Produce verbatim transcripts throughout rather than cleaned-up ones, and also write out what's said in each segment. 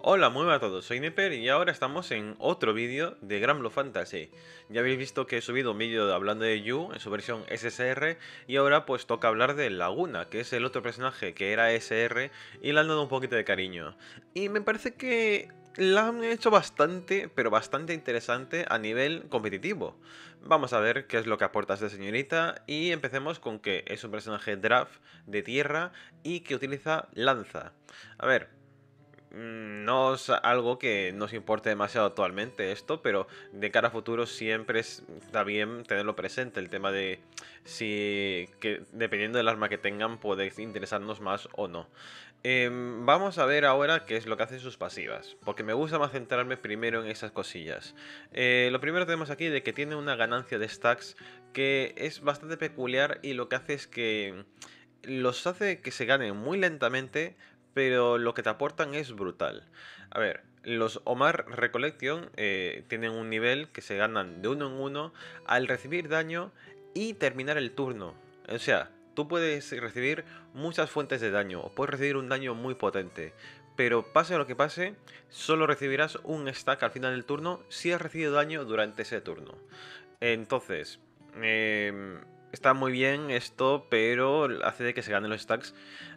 Hola, muy buenas a todos, soy Niper y ahora estamos en otro vídeo de Granblue Fantasy. Ya habéis visto que he subido un vídeo hablando de Yu en su versión S S R y ahora pues toca hablar de Laguna, que es el otro personaje que era S R y le han dado un poquito de cariño. Y me parece que la han hecho bastante, pero bastante interesante a nivel competitivo. Vamos a ver qué es lo que aporta esta señorita y empecemos con que es un personaje draft de tierra y que utiliza lanza. A ver, no es algo que nos importe demasiado actualmente esto, pero de cara a futuro siempre está bien tenerlo presente, el tema de si, que dependiendo del arma que tengan, puede interesarnos más o no. Eh, vamos a ver ahora qué es lo que hacen sus pasivas, porque me gusta más centrarme primero en esas cosillas. Eh, lo primero tenemos aquí de que tiene una ganancia de stacks que es bastante peculiar y lo que hace es que los hace que se ganen muy lentamente, pero lo que te aportan es brutal. A ver, los Omar Recollection eh, tienen un nivel que se ganan de uno en uno al recibir daño y terminar el turno. O sea, tú puedes recibir muchas fuentes de daño, o puedes recibir un daño muy potente, pero pase lo que pase, solo recibirás un stack al final del turno si has recibido daño durante ese turno. Entonces, eh, está muy bien esto, pero hace de que se ganen los stacks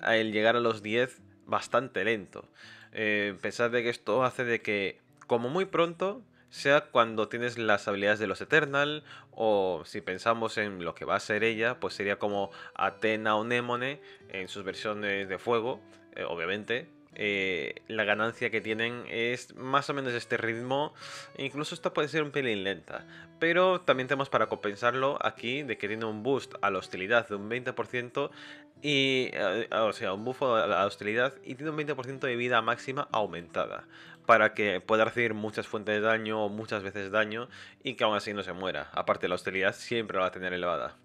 al llegar a los diez bastante lento. Eh, pensad de que esto hace de que, como muy pronto, sea cuando tienes las habilidades de los Eternal, o si pensamos en lo que va a ser ella, pues sería como Atena o Némone en sus versiones de fuego, eh, obviamente. Eh, la ganancia que tienen es más o menos este ritmo, incluso esta puede ser un pelín lenta, pero también tenemos para compensarlo aquí de que tiene un boost a la hostilidad de un veinte por ciento y, eh, o sea, un buffo a la hostilidad y tiene un veinte por ciento de vida máxima aumentada para que pueda recibir muchas fuentes de daño o muchas veces daño y que aún así no se muera. Aparte, la hostilidad siempre la va a tener elevada.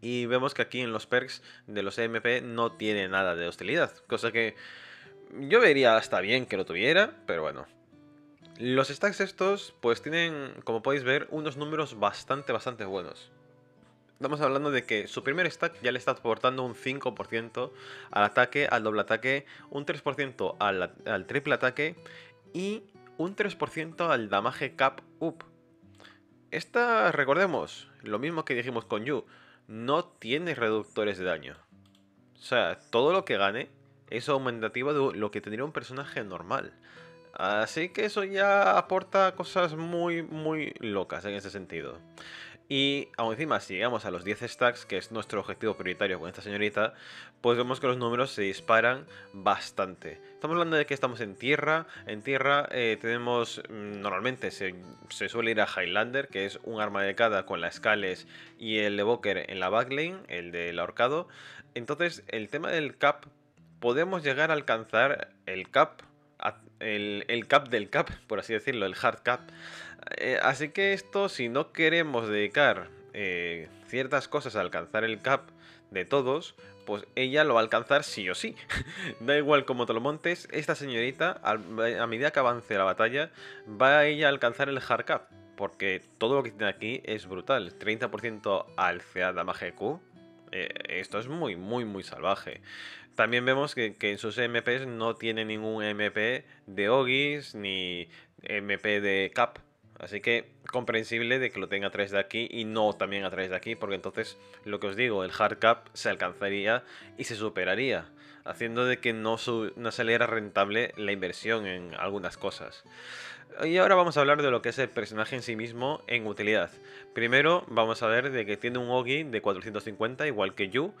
Y vemos que aquí en los perks de los E M P no tiene nada de hostilidad, cosa que yo vería hasta bien que lo tuviera, pero bueno. Los stacks estos pues tienen, como podéis ver, unos números bastante, bastante buenos. Estamos hablando de que su primer stack ya le está aportando un cinco por ciento al ataque, al doble ataque, un tres por ciento al, al triple ataque y un tres por ciento al damage cap up. Esta, recordemos, lo mismo que dijimos con Yu, no tiene reductores de daño. O sea, todo lo que gane es aumentativo de lo que tendría un personaje normal. Así que eso ya aporta cosas muy, muy locas en ese sentido. Y aún encima, si llegamos a los diez stacks, que es nuestro objetivo prioritario con esta señorita, pues vemos que los números se disparan bastante. Estamos hablando de que estamos en tierra. En tierra eh, tenemos, normalmente se, se suele ir a Highlander, que es un arma de cada con las escales y el Evoker en la backlane, el del ahorcado. Entonces, el tema del cap, podemos llegar a alcanzar el cap, el, el cap del cap, por así decirlo, el hard cap. Eh, así que esto, si no queremos dedicar eh, ciertas cosas a alcanzar el cap de todos, pues ella lo va a alcanzar sí o sí. Da igual cómo te lo montes, esta señorita, a, a medida que avance la batalla, va a ella a alcanzar el hard cap, porque todo lo que tiene aquí es brutal. treinta por ciento al C A Dama G Q. Eh, esto es muy, muy, muy salvaje. También vemos que, que en sus E M Pes no tiene ningún E M P de O G I S ni E M P de cap. Así que comprensible de que lo tenga a través de aquí y no también a través de aquí, porque entonces, lo que os digo, el hard cap se alcanzaría y se superaría, haciendo de que no, su, no saliera rentable la inversión en algunas cosas. Y ahora vamos a hablar de lo que es el personaje en sí mismo en utilidad. Primero vamos a ver de que tiene un Oggi de cuatrocientos cincuenta, igual que Yu,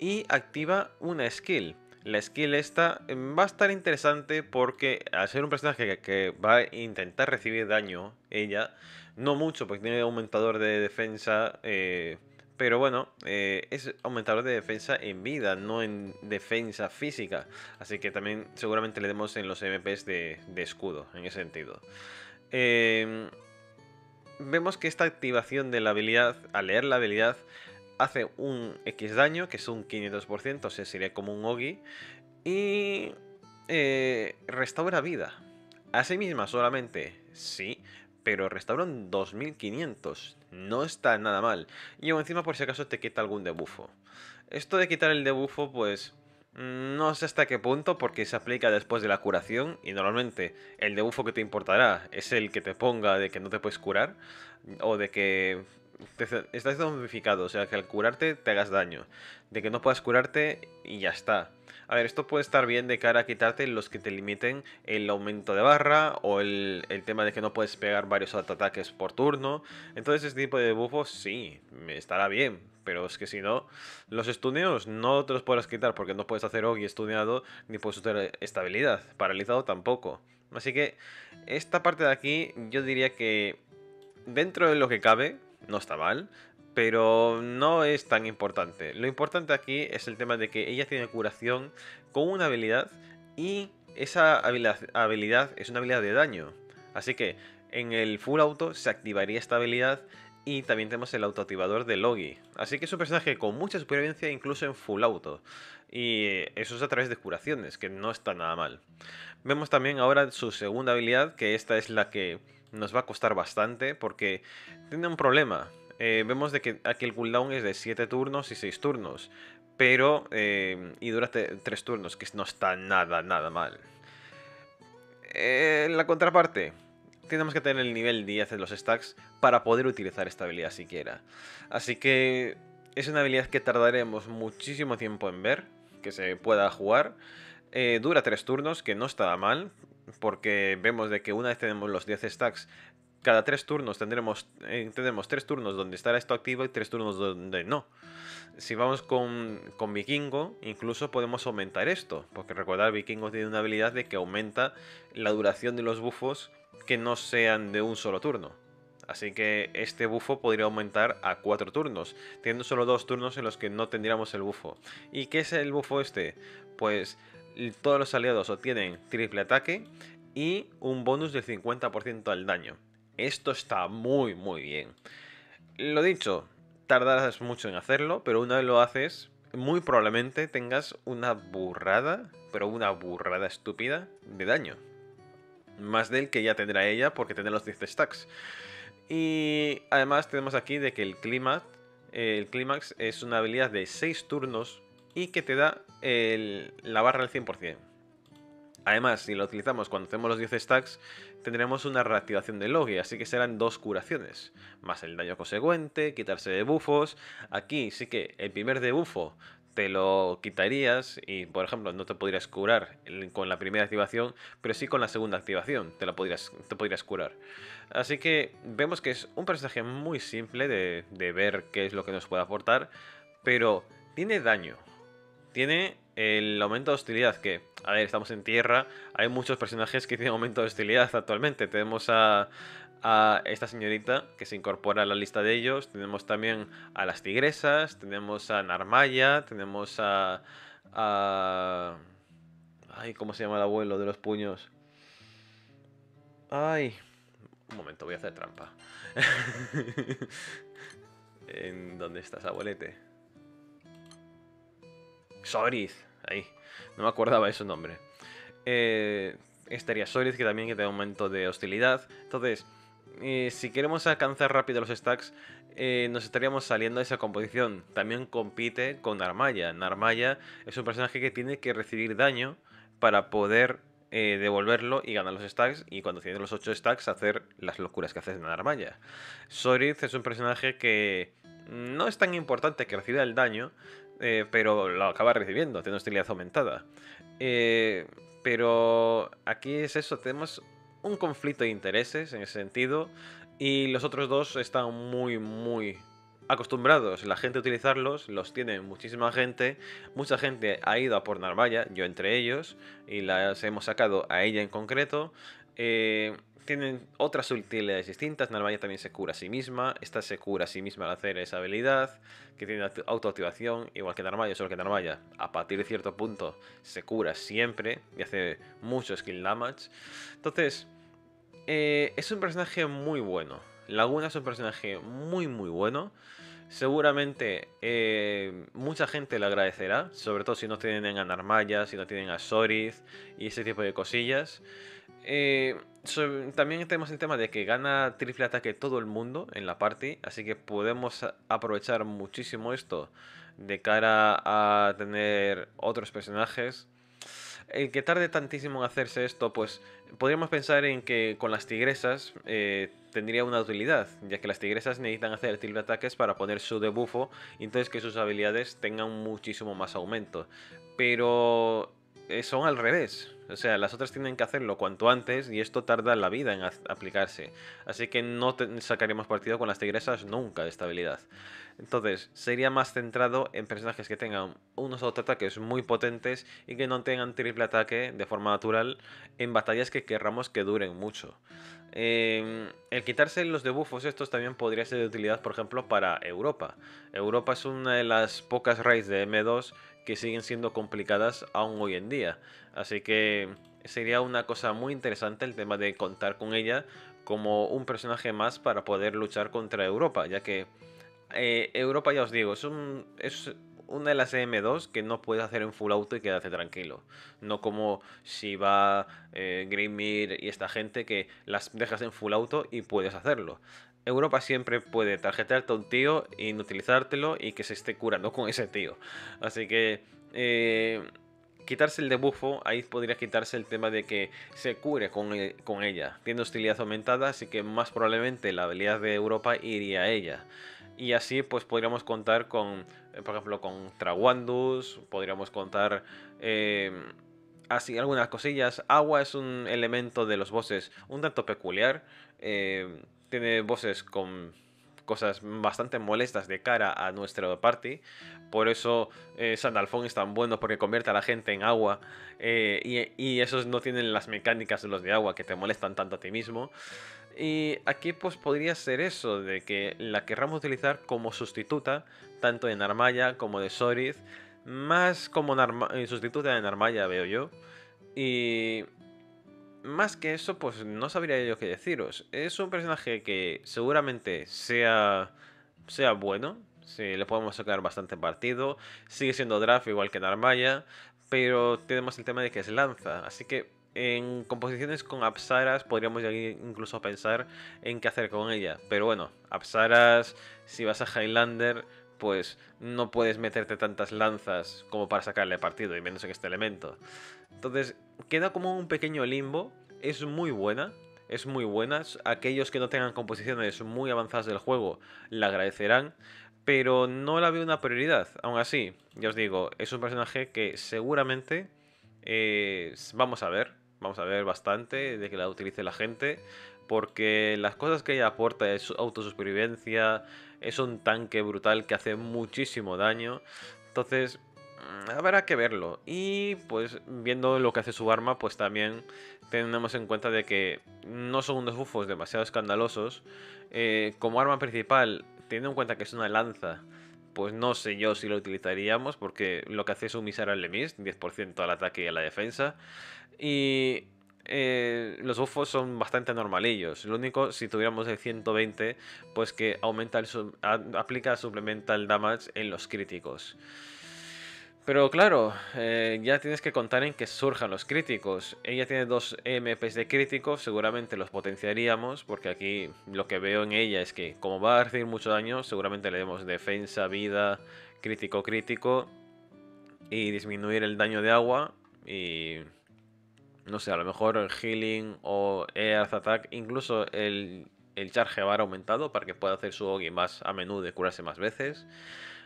y activa una skill. La skill esta va a estar interesante porque al ser un personaje que, que va a intentar recibir daño, ella, no mucho porque tiene aumentador de defensa, eh, pero bueno, eh, es aumentador de defensa en vida, no en defensa física. Así que también seguramente le demos en los M Ps de, de escudo, en ese sentido. Eh, vemos que esta activación de la habilidad, al leer la habilidad, hace un X daño, que es un quinientos por ciento, o sea, sería como un Oggi. Y eh, restaura vida. A sí misma solamente, sí, pero restaura un dos mil quinientos. No está nada mal. Y encima, por si acaso, te quita algún debufo. Esto de quitar el debufo, pues No sé hasta qué punto, porque se aplica después de la curación y normalmente el debufo que te importará es el que te ponga de que no te puedes curar o de que te, estás zombificado, o sea, que al curarte te hagas daño, de que no puedas curarte y ya está. A ver, esto puede estar bien de cara a quitarte los que te limiten el aumento de barra o el, el tema de que no puedes pegar varios ataques por turno. Entonces este tipo de debuffos sí, estará bien, pero es que si no, los stuneos no te los podrás quitar porque no puedes hacer Oggi stuneado ni puedes usar estabilidad, paralizado tampoco. Así que esta parte de aquí yo diría que dentro de lo que cabe no está mal, pero no es tan importante. Lo importante aquí es el tema de que ella tiene curación con una habilidad y esa habilidad, habilidad es una habilidad de daño. Así que en el full auto se activaría esta habilidad y también tenemos el autoactivador de Oggi. Así que es un personaje con mucha supervivencia incluso en full auto. Y eso es a través de curaciones, que no está nada mal. Vemos también ahora su segunda habilidad, que esta es la que nos va a costar bastante porque tiene un problema. Eh, vemos de que aquí el cooldown es de siete turnos y seis turnos, pero eh, y dura tres turnos, que no está nada, nada mal. Eh, la contraparte, tenemos que tener el nivel diez de los stacks para poder utilizar esta habilidad siquiera. Así que es una habilidad que tardaremos muchísimo tiempo en ver, que se pueda jugar. Eh, dura tres turnos, que no está mal, porque vemos de que una vez tenemos los diez stacks, cada tres turnos tendremos, eh, tendremos tres turnos donde estará esto activo y tres turnos donde no. Si vamos con, con Vikingo, incluso podemos aumentar esto, porque recordad, Vikingo tiene una habilidad de que aumenta la duración de los bufos que no sean de un solo turno. Así que este bufo podría aumentar a cuatro turnos, teniendo solo dos turnos en los que no tendríamos el bufo. ¿Y qué es el bufo este? Pues todos los aliados obtienen triple ataque y un bonus del cincuenta por ciento al daño. Esto está muy muy bien. Lo dicho, tardarás mucho en hacerlo, pero una vez lo haces, muy probablemente tengas una burrada, pero una burrada estúpida de daño. Más del que ya tendrá ella porque tendrá los diez stacks. Y además tenemos aquí de que el clímax, el clímax es una habilidad de seis turnos y que te da el, la barra al cien por cien. Además, si lo utilizamos cuando tenemos los diez stacks, tendremos una reactivación de Oggi, así que serán dos curaciones, más el daño consecuente, quitarse debuffos. Aquí sí que el primer debuffo te lo quitarías y, por ejemplo, no te podrías curar con la primera activación, pero sí con la segunda activación te, la podrías, te podrías curar. Así que vemos que es un personaje muy simple de, de ver qué es lo que nos puede aportar, pero tiene daño, tiene el aumento de hostilidad, que, a ver, estamos en tierra, hay muchos personajes que tienen aumento de hostilidad actualmente. Tenemos a, a esta señorita que se incorpora a la lista de ellos, tenemos también a las tigresas, tenemos a Narmaya, tenemos a... a... ay, ¿cómo se llama el abuelo de los puños? Ay, un momento, voy a hacer trampa. ¿En dónde estás, abuelete? Sorith, ahí, no me acordaba de su nombre. Eh, estaría Sorith, que también tiene aumento de hostilidad. Entonces, eh, si queremos alcanzar rápido los stacks, eh, nos estaríamos saliendo de esa composición. También compite con Narmaya. Narmaya es un personaje que tiene que recibir daño para poder eh, devolverlo y ganar los stacks. Y cuando tiene los ocho stacks, hacer las locuras que hace Narmaya. Sorith es un personaje que no es tan importante que reciba el daño, Eh, pero lo acaba recibiendo, tiene hostilidad aumentada. Eh, pero aquí es eso, tenemos un conflicto de intereses en ese sentido. Y los otros dos están muy, muy acostumbrados la gente a utilizarlos, los tiene muchísima gente. Mucha gente ha ido a por Narvalla, yo entre ellos, y las hemos sacado a ella en concreto. Eh, tienen otras utilidades distintas. Narvalla también se cura a sí misma. Esta se cura a sí misma al hacer esa habilidad, que tiene autoactivación, igual que Narvalla, solo que Narvalla a partir de cierto punto se cura siempre y hace mucho skill damage. Entonces, eh, es un personaje muy bueno. Laguna es un personaje muy muy bueno. Seguramente eh, mucha gente le agradecerá, sobre todo si no tienen a Narmaya, si no tienen a Sorith y ese tipo de cosillas. Eh, so, también tenemos el tema de que gana triple ataque todo el mundo en la party, así que podemos aprovechar muchísimo esto de cara a tener otros personajes. El que tarde tantísimo en hacerse esto, pues podríamos pensar en que con las tigresas eh, tendría una utilidad, ya que las tigresas necesitan hacer el triple ataques para poner su debuffo y entonces que sus habilidades tengan muchísimo más aumento. Pero eh, son al revés, o sea, las otras tienen que hacerlo cuanto antes y esto tarda la vida en aplicarse. Así que no sacaríamos partido con las tigresas nunca de esta habilidad. Entonces, sería más centrado en personajes que tengan unos autoataques muy potentes y que no tengan triple ataque de forma natural en batallas que querramos que duren mucho. Eh, el quitarse los debuffos estos también podría ser de utilidad, por ejemplo, para Europa. Europa es una de las pocas raids de M dos que siguen siendo complicadas aún hoy en día. Así que sería una cosa muy interesante el tema de contar con ella como un personaje más para poder luchar contra Europa, ya que... Eh, Europa, ya os digo, es, un, es una de las E M dos que no puedes hacer en full auto y quedarte tranquilo. No como Shiva, eh, Grimir y esta gente que las dejas en full auto y puedes hacerlo. Europa siempre puede tarjetarte a un tío, inutilizártelo y que se esté curando con ese tío. Así que... Eh, quitarse el debuffo, ahí podría quitarse el tema de que se cure con, el, con ella. Tiene hostilidad aumentada, así que más probablemente la habilidad de Europa iría a ella. Y así pues podríamos contar con, por ejemplo, con Tragwandus, podríamos contar eh, así algunas cosillas. Agua es un elemento de los bosses un tanto peculiar, eh, tiene bosses con cosas bastante molestas de cara a nuestro party. Por eso eh, Sandalfón es tan bueno, porque convierte a la gente en agua. Eh, y, y esos no tienen las mecánicas de los de agua que te molestan tanto a ti mismo. Y aquí pues podría ser eso, de que la querramos utilizar como sustituta, tanto de Narmaya como de Sorith. Más como Narma sustituta de Narmaya, veo yo. Y... más que eso, pues no sabría yo qué deciros. Es un personaje que seguramente sea, sea bueno. Sí, le podemos sacar bastante partido. Sigue siendo draft igual que Narmaya, pero tenemos el tema de que se lanza. Así que en composiciones con Apsaras podríamos incluso pensar en qué hacer con ella. Pero bueno, Apsaras, si vas a Highlander, pues no puedes meterte tantas lanzas como para sacarle partido, y menos en este elemento. Entonces queda como un pequeño limbo. Es muy buena, es muy buena. Aquellos que no tengan composiciones muy avanzadas del juego la agradecerán, pero no la veo una prioridad. Aún así, ya os digo, es un personaje que seguramente eh, vamos a ver, vamos a ver bastante de que la utilice la gente, porque las cosas que ella aporta es autosupervivencia, es un tanque brutal que hace muchísimo daño. Entonces habrá que verlo. Y pues viendo lo que hace su arma, pues también tenemos en cuenta de que no son unos bufos demasiado escandalosos. Eh, como arma principal, teniendo en cuenta que es una lanza, pues no sé yo si lo utilizaríamos, porque lo que hace es un miserable Mist, diez por ciento al ataque y a la defensa. Y... Eh, los buffos son bastante normalillos. Lo único, si tuviéramos el ciento veinte, pues que aumenta el sub, a, aplica supplemental damage en los críticos. Pero claro, eh, ya tienes que contar en que surjan los críticos. Ella tiene dos E M Pes de críticos, seguramente los potenciaríamos, porque aquí lo que veo en ella es que como va a recibir mucho daño, seguramente le demos defensa, vida, crítico, crítico, y disminuir el daño de agua. Y... no sé, a lo mejor el healing o earth attack, incluso el, el charge bar aumentado para que pueda hacer su Oggi más a menudo y curarse más veces.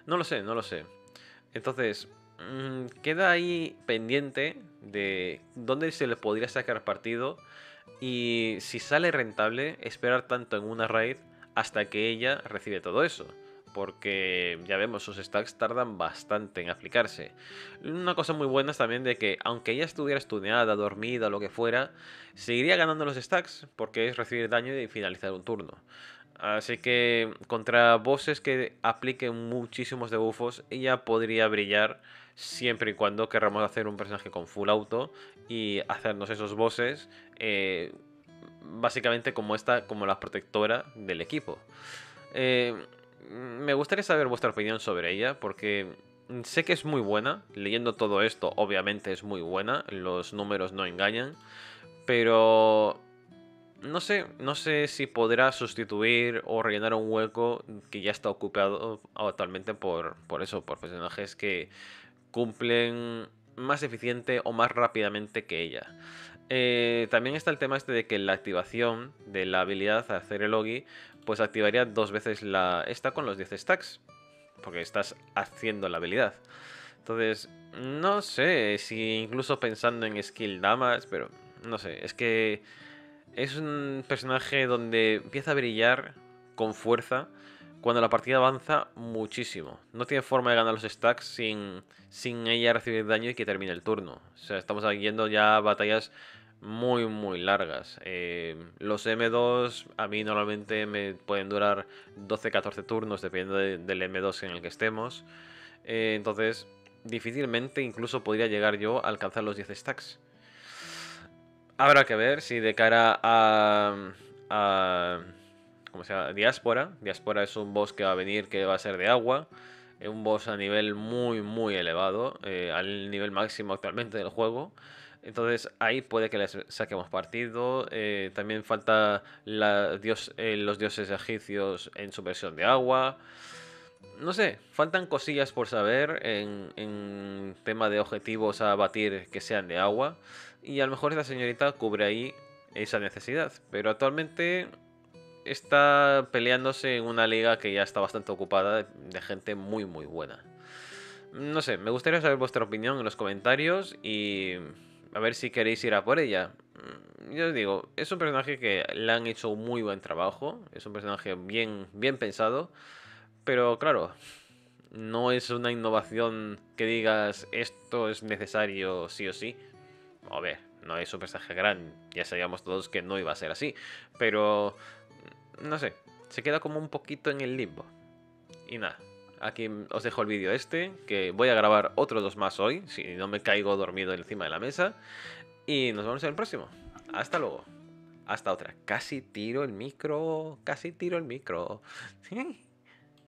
No lo sé, no lo sé. Entonces, mmm, queda ahí pendiente de dónde se le podría sacar partido y si sale rentable esperar tanto en una raid hasta que ella recibe todo eso. Porque ya vemos, sus stacks tardan bastante en aplicarse. Una cosa muy buena es también de que, aunque ella estuviera stuneada, dormida o lo que fuera, seguiría ganando los stacks, porque es recibir daño y finalizar un turno. Así que contra bosses que apliquen muchísimos debuffos, ella podría brillar siempre y cuando querramos hacer un personaje con full auto y hacernos esos bosses, eh, básicamente como esta, como la protectora del equipo. Eh... Me gustaría saber vuestra opinión sobre ella, porque sé que es muy buena. Leyendo todo esto, obviamente es muy buena, los números no engañan, pero no sé, no sé si podrá sustituir o rellenar un hueco que ya está ocupado actualmente por, por eso, por personajes que cumplen más eficiente o más rápidamente que ella. Eh, también está el tema este de que la activación de la habilidad a hacer el Oggi, pues activaría dos veces la esta con los diez stacks, porque estás haciendo la habilidad. Entonces, no sé si incluso pensando en skill damage, pero no sé, es que es un personaje donde empieza a brillar con fuerza cuando la partida avanza muchísimo. No tiene forma de ganar los stacks sin, sin ella recibir daño y que termine el turno. O sea, estamos yendo ya a batallas muy, muy largas. Eh, los M dos a mí normalmente me pueden durar doce a catorce turnos dependiendo de, del M dos en el que estemos. Eh, entonces, difícilmente incluso podría llegar yo a alcanzar los diez stacks. Habrá que ver si de cara a... a como sea, Diáspora. Diáspora es un boss que va a venir, que va a ser de agua. Es un boss a nivel muy, muy elevado. Eh, al nivel máximo actualmente del juego. Entonces, ahí puede que les saquemos partido. Eh, también falta la dios, eh, los dioses egipcios en su versión de agua. No sé, faltan cosillas por saber en, en tema de objetivos a batir que sean de agua. Y a lo mejor esta señorita cubre ahí esa necesidad. Pero actualmente está peleándose en una liga que ya está bastante ocupada de gente muy muy buena. No sé, me gustaría saber vuestra opinión en los comentarios y a ver si queréis ir a por ella. Yo os digo, es un personaje que le han hecho un muy buen trabajo, es un personaje bien, bien pensado, pero claro, no es una innovación que digas esto es necesario sí o sí. A ver, no es un personaje grande, ya sabíamos todos que no iba a ser así, pero no sé, se queda como un poquito en el limbo. Y nada, aquí os dejo el vídeo este, que voy a grabar otros dos más hoy, si no me caigo dormido encima de la mesa. Y nos vemos en el próximo. Hasta luego. Hasta otra. Casi tiro el micro, casi tiro el micro.